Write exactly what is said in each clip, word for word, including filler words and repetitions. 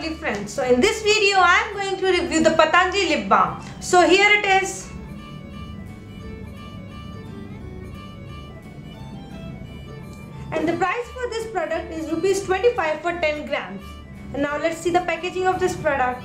lovely friends, so in this video I am going to review the Patanjali lip balm. So here it is. And the price for this product is rupees twenty-five for ten grams. And now let's see the packaging of this product.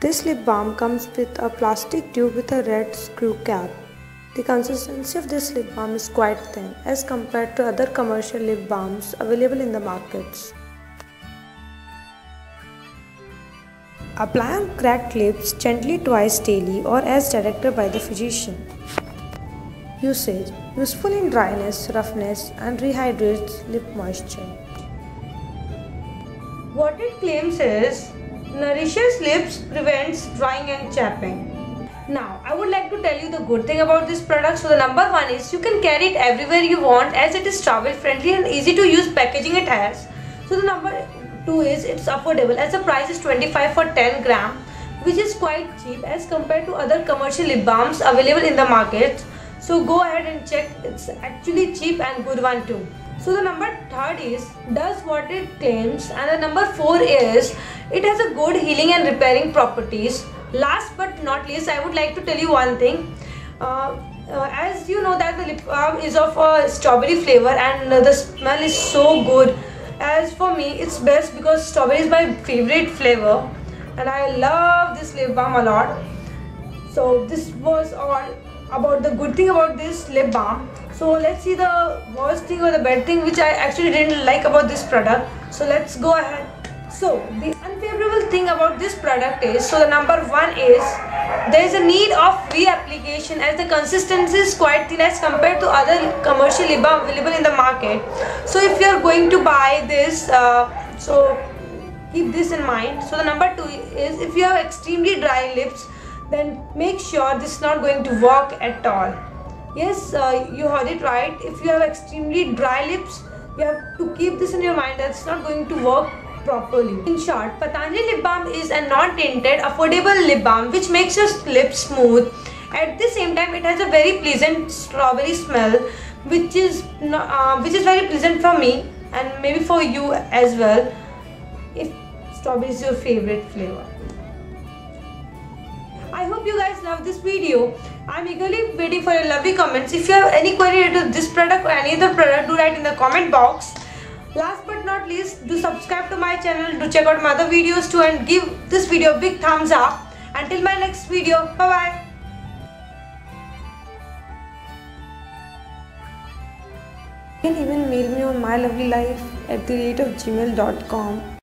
This lip balm comes with a plastic tube with a red screw cap. The consistency of this lip balm is quite thin as compared to other commercial lip balms available in the markets. Apply on cracked lips gently twice daily or as directed by the physician. Usage: useful in dryness, roughness and rehydrates lip moisture. What it claims is nourishes lips, prevents drying and chapping. Now, I would like to tell you the good thing about this product. So the number one is you can carry it everywhere you want as it is travel friendly and easy to use packaging it has. So the number two is it's affordable as the price is twenty-five for ten gram, which is quite cheap as compared to other commercial lip balms available in the market. So go ahead and check, it's actually cheap and good one too. So the number third is does what it claims, and the number four is it has a good healing and repairing properties. Last but not least, I would like to tell you one thing. Uh, uh, as you know that the lip balm is of a strawberry flavor and the smell is so good. As for me, it's best because strawberry is my favorite flavor and I love this lip balm a lot. So this was all about the good thing about this lip balm. So let's see the worst thing or the bad thing which I actually didn't like about this product. So let's go ahead. So the unfavorable thing about this product is, so the number one is there is a need of reapplication as the consistency is quite thin as compared to other commercial lip balm available in the market. So if you are going to buy this, uh, so keep this in mind. So the number two is if you have extremely dry lips, then make sure this is not going to work at all. Yes, uh, you heard it right. If you have extremely dry lips, you have to keep this in your mind that it's not going to work properly. In short, Patanjali lip balm is a non-tinted, affordable lip balm which makes your lips smooth. At the same time, it has a very pleasant strawberry smell, which is uh, which is very pleasant for me and maybe for you as well, if strawberry is your favorite flavor. I hope you guys love this video. I'm eagerly waiting for your lovely comments. If you have any query to this product or any other product, do write in the comment box. Last but not least, do subscribe to my channel, do check out my other videos too, and give this video a big thumbs up. Until my next video, bye bye. You can even mail me on my lovely life at the rate of gmail dot com.